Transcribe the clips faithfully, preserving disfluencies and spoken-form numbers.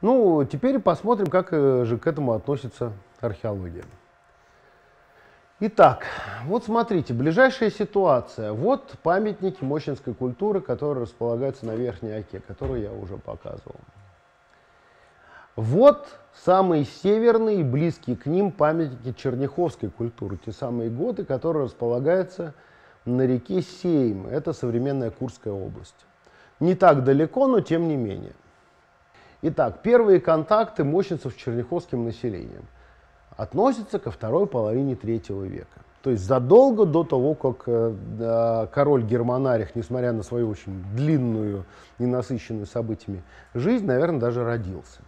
Ну, теперь посмотрим, как же к этому относится археология. Итак, вот смотрите, ближайшая ситуация. Вот памятники мощинской культуры, которые располагаются на Верхней Оке, которую я уже показывал. Вот самые северные и близкие к ним памятники черняховской культуры, те самые готы, которые располагаются на реке Сейм. Это современная Курская область. Не так далеко, но тем не менее. Итак, первые контакты мощинцев с черняховским населением относятся ко второй половине третьего века. То есть задолго до того, как король Германарих, несмотря на свою очень длинную и насыщенную событиями жизнь, наверное, даже родился.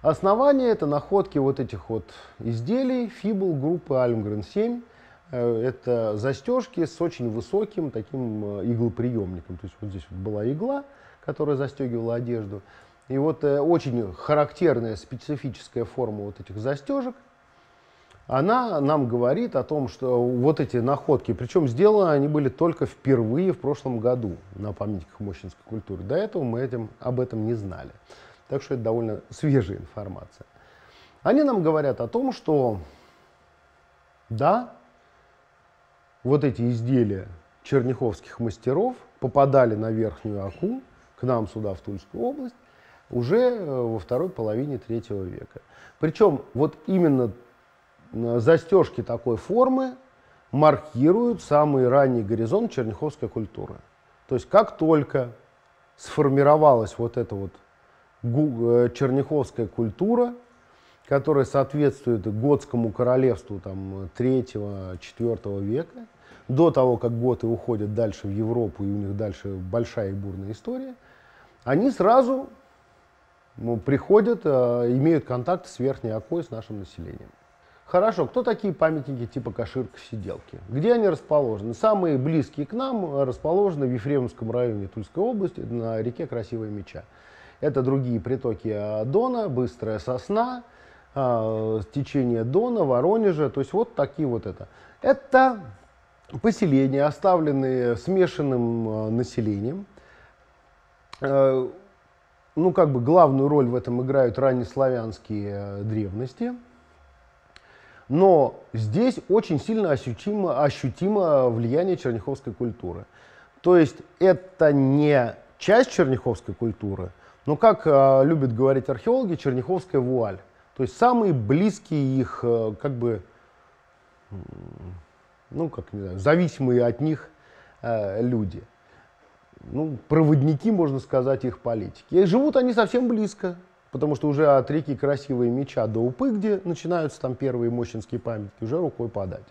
Основание — это находки вот этих вот изделий, фибул группы Альмгрен семь. Это застежки с очень высоким таким иглоприемником. То есть вот здесь вот была игла, которая застегивала одежду. И вот э, очень характерная специфическая форма вот этих застежек, она нам говорит о том, что вот эти находки, причем сделаны они были только впервые в прошлом году на памятниках мощинской культуры. До этого мы этим, об этом не знали. Так что это довольно свежая информация. Они нам говорят о том, что да, вот эти изделия черняховских мастеров попадали на Верхнюю Оку, к нам сюда, в Тульскую область, уже во второй половине третьего века. Причем вот именно застежки такой формы маркируют самый ранний горизонт черняховской культуры. То есть как только сформировалась вот эта вот черняховская культура, которая соответствует готскому королевству третьего-четвёртого века, до того, как готы уходят дальше в Европу, и у них дальше большая и бурная история, они сразу приходят, э, имеют контакт с Верхней Окой, с нашим населением. Хорошо, кто такие памятники типа Каширка-Седелки? Где они расположены? Самые близкие к нам расположены в Ефремовском районе Тульской области на реке Красивая Меча. Это другие притоки Дона, Быстрая Сосна, э, течение Дона, Воронежа, то есть вот такие вот это. Это поселения, оставленные смешанным э, населением. Э, ну, как бы главную роль в этом играют раннеславянские э, древности. Но здесь очень сильно ощутимо, ощутимо влияние черняховской культуры. То есть это не часть черняховской культуры, но, как э, любят говорить археологи, черняховская вуаль. То есть самые близкие их, э, как бы, ну, как, не знаю, зависимые от них э, люди. Ну, проводники, можно сказать, их политики. И живут они совсем близко, потому что уже от реки Красивая Меча до Упы, где начинаются там первые мощинские памятники, уже рукой подать.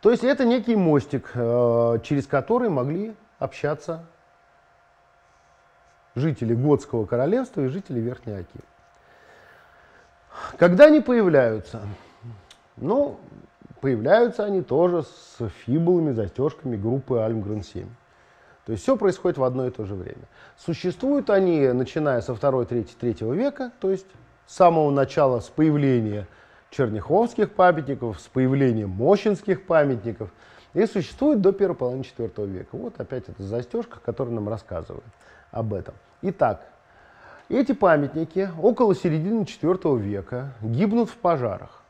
То есть это некий мостик, э, через который могли общаться жители Готского королевства и жители Верхней Оки. Когда они появляются? Ну, появляются они тоже с фибулами, застежками группы Альмгрен семь. То есть все происходит в одно и то же время. Существуют они, начиная со второго-третьего века, то есть с самого начала, с появления черняховских памятников, с появления мощинских памятников, и существуют до первой половины четвёртого века. Вот опять эта застежка, которая нам рассказывает об этом. Итак, эти памятники около середины четвёртого века гибнут в пожарах.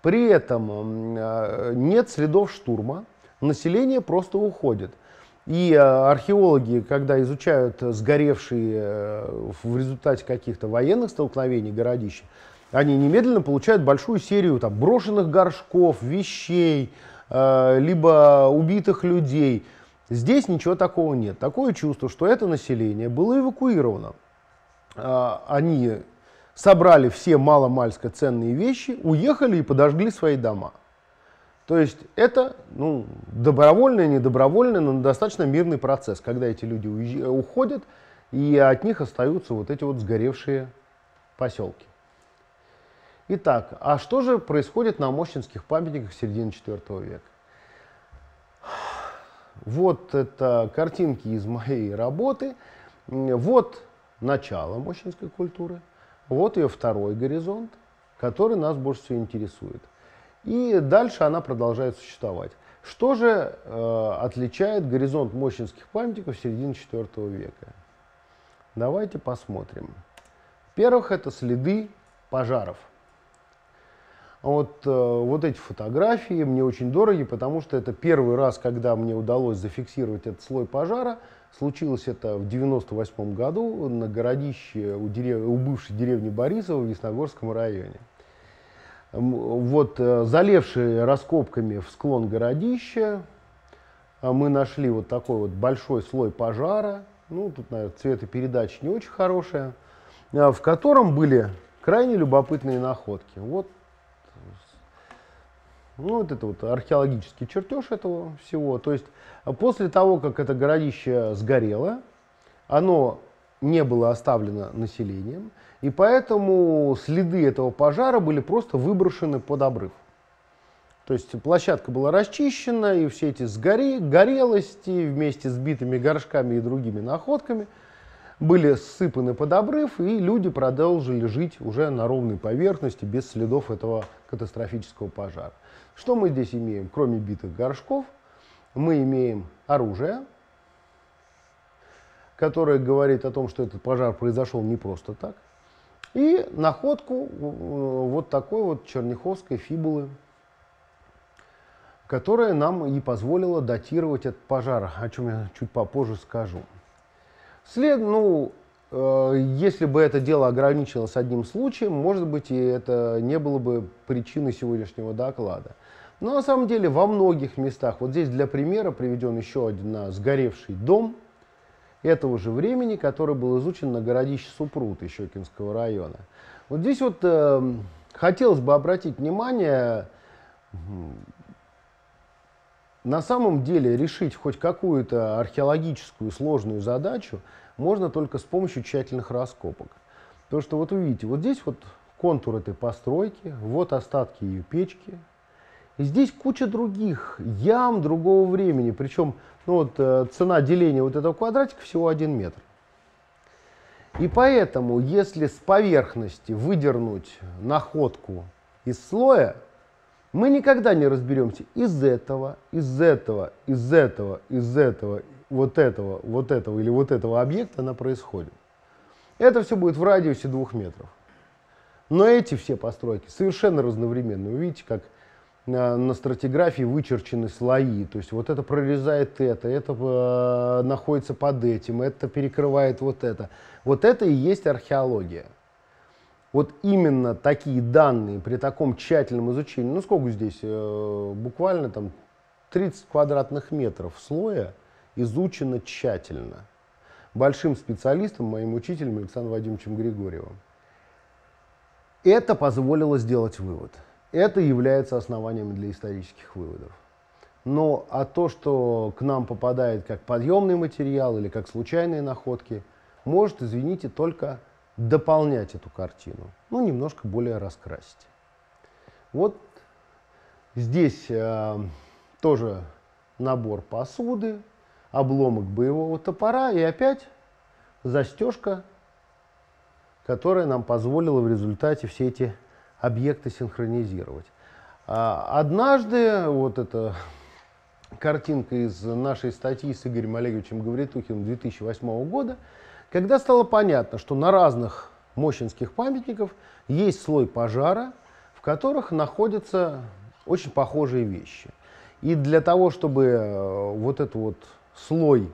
При этом нет следов штурма, население просто уходит. И археологи, когда изучают сгоревшие в результате каких-то военных столкновений городища, они немедленно получают большую серию там брошенных горшков, вещей, либо убитых людей. Здесь ничего такого нет. Такое чувство, что это население было эвакуировано. Они собрали все маломальско ценные вещи, уехали и подожгли свои дома. То есть это, ну, добровольный, недобровольный, но достаточно мирный процесс, когда эти люди уходят, и от них остаются вот эти вот сгоревшие поселки. Итак, а что же происходит на мощинских памятниках середины четвёртого века? Вот это картинки из моей работы. Вот начало мощинской культуры, вот ее второй горизонт, который нас больше всего интересует. И дальше она продолжает существовать. Что же э, отличает горизонт мощинских памятников середины четвёртого века? Давайте посмотрим. Во-первых, это следы пожаров. Вот, вот эти фотографии мне очень дороги, потому что это первый раз, когда мне удалось зафиксировать этот слой пожара. Случилось это в девяносто восьмом году на городище у, дерев... у бывшей деревни Борисова в Ясногорском районе. Вот, залезшие раскопками в склон городища, мы нашли вот такой вот большой слой пожара. Ну, тут, наверное, цветопередача не очень хорошая, в котором были крайне любопытные находки. Вот, ну, вот это вот археологический чертеж этого всего. То есть после того, как это городище сгорело, оно не было оставлено населением, и поэтому следы этого пожара были просто выброшены под обрыв. То есть площадка была расчищена, и все эти сгоре, горелости вместе с битыми горшками и другими находками были сыпаны под обрыв, и люди продолжили жить уже на ровной поверхности, без следов этого катастрофического пожара. Что мы здесь имеем? Кроме битых горшков, мы имеем оружие, которое говорит о том, что этот пожар произошел не просто так, и находку вот такой вот черняховской фибулы, которая нам и позволила датировать этот пожар, о чем я чуть попозже скажу. След, ну, э, если бы это дело ограничилось одним случаем, может быть, и это не было бы причиной сегодняшнего доклада. Но на самом деле во многих местах, вот здесь для примера приведен еще один сгоревший дом этого же времени, который был изучен на городище Супрут Щекинского района. Вот здесь вот э, хотелось бы обратить внимание... На самом деле решить хоть какую-то археологическую сложную задачу можно только с помощью тщательных раскопок. Потому что вот вы видите, вот здесь вот контур этой постройки, вот остатки ее печки. И здесь куча других ям другого времени. Причем ну вот, цена деления вот этого квадратика всего один метр. И поэтому, если с поверхности выдернуть находку из слоя, мы никогда не разберемся из этого, из этого, из этого, из этого, вот этого, вот этого или вот этого объекта она происходит. Это все будет в радиусе двух метров. Но эти все постройки совершенно разновременны. Вы видите, как на, на стратиграфии вычерчены слои. То есть вот это прорезает это, это э, находится под этим, это перекрывает вот это. Вот это и есть археология. Вот именно такие данные при таком тщательном изучении, ну сколько здесь, э, буквально там тридцать квадратных метров слоя изучено тщательно большим специалистом, моим учителем Александром Вадимовичем Григорьевым. Это позволило сделать вывод. Это является основанием для исторических выводов. Но а то, что к нам попадает как подъемный материал или как случайные находки, может, извините, только... дополнять эту картину, ну, немножко более раскрасить. Вот здесь э, тоже набор посуды, обломок боевого топора и опять застежка, которая нам позволила в результате все эти объекты синхронизировать. А однажды, вот эта картинка из нашей статьи с Игорем Олеговичем Гавритухиным две тысячи восьмого года, когда стало понятно, что на разных мощинских памятниках есть слой пожара, в которых находятся очень похожие вещи. И для того, чтобы вот этот вот слой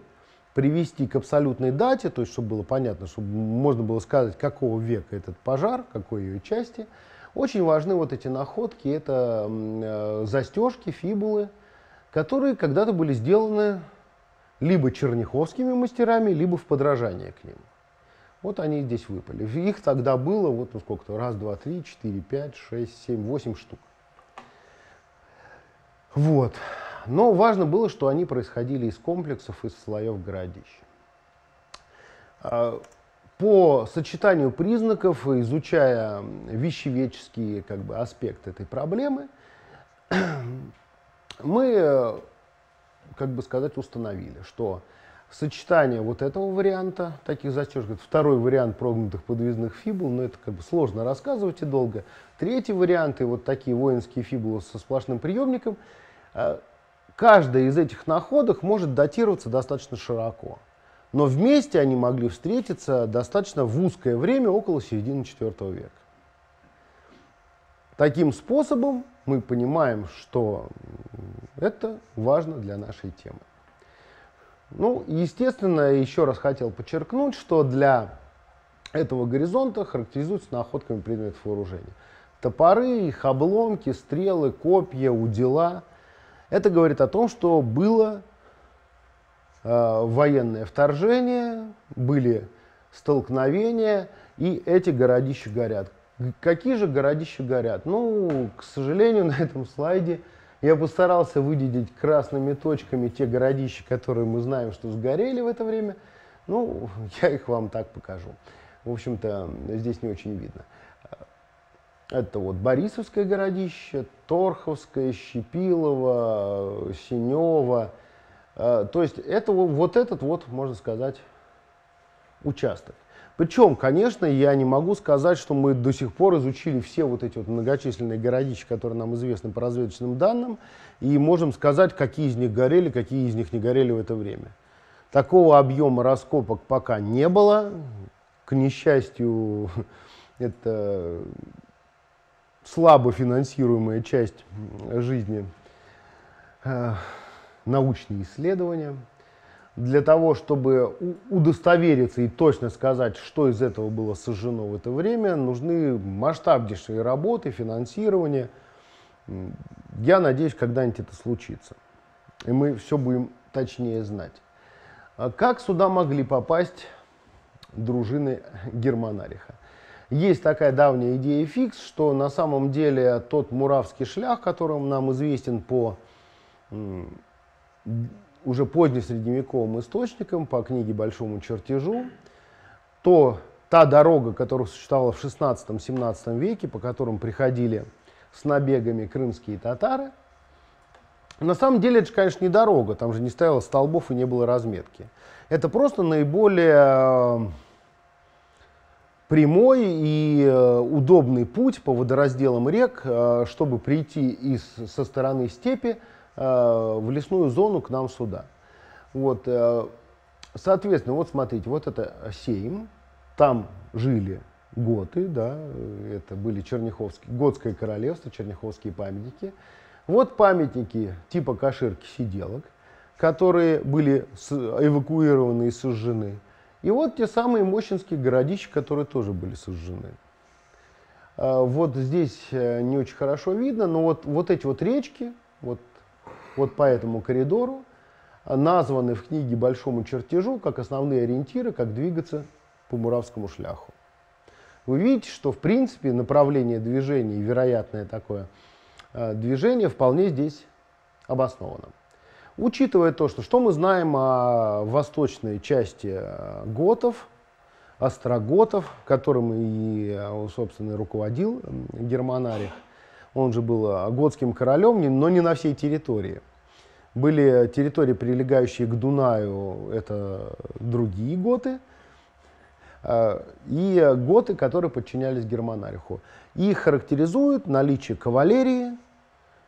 привести к абсолютной дате, то есть чтобы было понятно, чтобы можно было сказать, какого века этот пожар, какой ее части, очень важны вот эти находки, это застежки, фибулы, которые когда-то были сделаны либо черняховскими мастерами, либо в подражание к ним. Вот они здесь выпали. Их тогда было вот ну сколько-то, раз, два, три, четыре, пять, шесть, семь, восемь штук. Вот. Но важно было, что они происходили из комплексов, из слоев городища. По сочетанию признаков, изучая вещеведческий как бы, аспект этой проблемы, мы... как бы сказать, установили, что сочетание вот этого варианта, таких застежек, второй вариант прогнутых подвесных фибул, но это как бы сложно рассказывать и долго, третий вариант и вот такие воинские фибулы со сплошным приемником, каждая из этих находок может датироваться достаточно широко. Но вместе они могли встретиться достаточно в узкое время, около середины четвёртого века. Таким способом мы понимаем, что это важно для нашей темы. Ну, естественно, еще раз хотел подчеркнуть, что для этого горизонта характеризуются находками предметов вооружения. Топоры, их обломки, стрелы, копья, удила. Это говорит о том, что было э, военное вторжение, были столкновения, и эти городища горят. Какие же городища горят? Ну, к сожалению, на этом слайде я постарался выделить красными точками те городища, которые мы знаем, что сгорели в это время. Ну, я их вам так покажу. В общем-то, здесь не очень видно. Это вот Борисовское городище, Торховское, Щепилово, Синево. То есть это вот этот вот, можно сказать, участок. Причем, конечно, я не могу сказать, что мы до сих пор изучили все вот эти вот многочисленные городища, которые нам известны по разведочным данным, и можем сказать, какие из них горели, какие из них не горели в это время. Такого объема раскопок пока не было. К несчастью, это слабо финансируемая часть жизни э, научные исследования. Для того, чтобы удостовериться и точно сказать, что из этого было сожжено в это время, нужны масштабнейшие работы, финансирование. Я надеюсь, когда-нибудь это случится, и мы все будем точнее знать. Как сюда могли попасть дружины Германариха? Есть такая давняя идея фикс, что на самом деле тот Муравский шлях, которым нам известен по уже позднесредневековым источникам, по книге «Большому чертежу», то та дорога, которая существовала в шестнадцатом-семнадцатом веке, по которым приходили с набегами крымские татары, на самом деле это же, конечно, не дорога, там же не стояло столбов и не было разметки. Это просто наиболее прямой и удобный путь по водоразделам рек, чтобы прийти из, со стороны степи в лесную зону к нам сюда. Вот, соответственно, вот смотрите, вот это Сейм, там жили готы, да, это были черняховские, готское королевство, черняховские памятники. Вот памятники типа Каширки-Седелок, которые были эвакуированы и сожжены. И вот те самые мощинские городища, которые тоже были сожжены. Вот здесь не очень хорошо видно, но вот, вот эти вот речки, вот Вот по этому коридору названы в книге «Большому чертежу» как основные ориентиры, как двигаться по Муравскому шляху. Вы видите, что в принципе направление движения и вероятное такое движение вполне здесь обосновано. Учитывая то, что, что мы знаем о восточной части готов, остроготов, которым и, собственно, руководил Германарих, он же был готским королем, но не на всей территории. Были территории, прилегающие к Дунаю, это другие готы, и готы, которые подчинялись Германариху. Их характеризуют наличие кавалерии,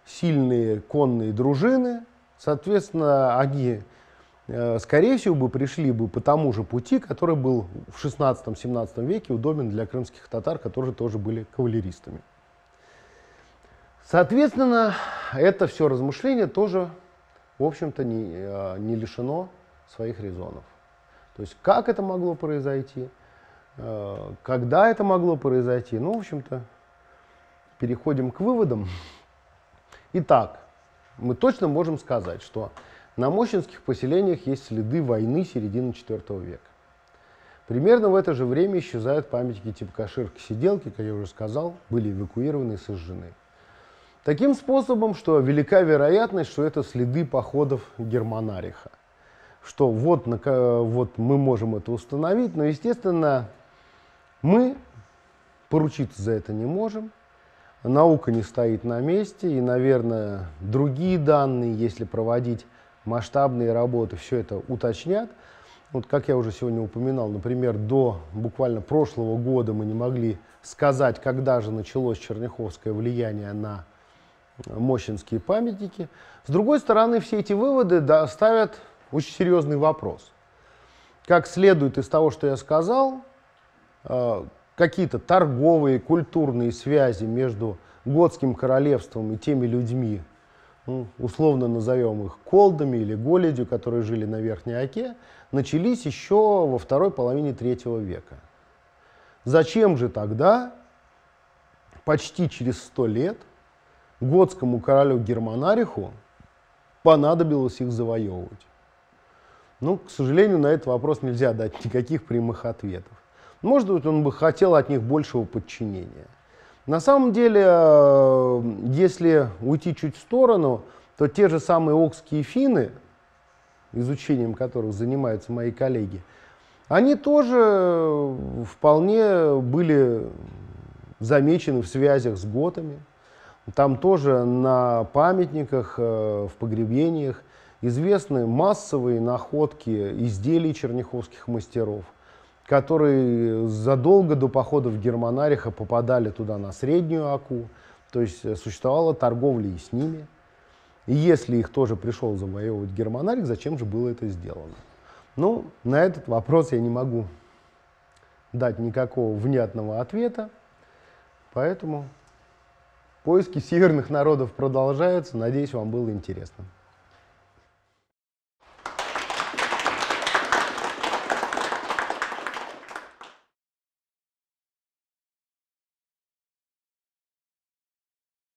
сильные конные дружины. Соответственно, они, скорее всего, бы пришли бы по тому же пути, который был в шестнадцатом-семнадцатом веке удобен для крымских татар, которые тоже были кавалеристами. Соответственно, это все размышление тоже, в общем-то, не, не лишено своих резонов. То есть, как это могло произойти, когда это могло произойти, ну, в общем-то, переходим к выводам. Итак, мы точно можем сказать, что на мощинских поселениях есть следы войны середины четвёртого века. Примерно в это же время исчезают памятники типа Каширки-Седелки, как я уже сказал, были эвакуированы и сожжены. Таким способом, что велика вероятность, что это следы походов Германариха. Что вот, вот мы можем это установить, но, естественно, мы поручиться за это не можем. Наука не стоит на месте, и, наверное, другие данные, если проводить масштабные работы, все это уточнят. Вот, как я уже сегодня упоминал, например, до буквально прошлого года мы не могли сказать, когда же началось черняховское влияние на мощинские памятники. С другой стороны, все эти выводы ставят очень серьезный вопрос. как следует из того, что я сказал, какие-то торговые, культурные связи между готским королевством и теми людьми, ну, условно назовем их колдами или голедью, которые жили на Верхней Оке, начались еще во второй половине третьего века. Зачем же тогда, почти через сто лет, готскому королю Германариху понадобилось их завоевывать? Ну, к сожалению, на этот вопрос нельзя дать никаких прямых ответов. Может быть, он бы хотел от них большего подчинения. На самом деле, если уйти чуть в сторону, то те же самые окские финны, изучением которых занимаются мои коллеги, они тоже вполне были замечены в связях с готами. Там тоже на памятниках, в погребениях известны массовые находки изделий черняховских мастеров, которые задолго до походов Германариха попадали туда на Среднюю Оку, то есть существовала торговля и с ними. И если их тоже пришел завоевывать Германарих, зачем же было это сделано? Ну, на этот вопрос я не могу дать никакого внятного ответа, поэтому поиски северных народов продолжаются. Надеюсь, вам было интересно.